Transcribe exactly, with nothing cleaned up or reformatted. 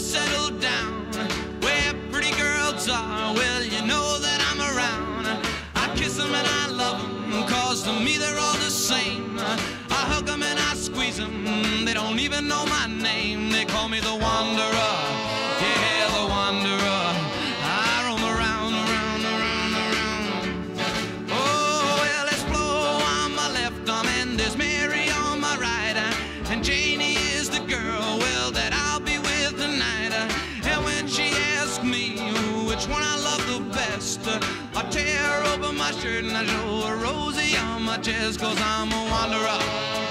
settled down, where pretty girls are, well, you know that I'm around. I kiss them and I love them, cause to me they're all the same. I hug them and I squeeze them, they don't even know my name. They call me the Wanderer, yeah, the Wanderer. I roam around, around, around, around. Oh, well, there's Flo on my left arm and there's Mary on my right, and Janie is the girl, well, that I'll be with tonight. And when she asks me which one I love the best, I tear open my shirt and I show a rosy on my chest, cause I'm a wanderer.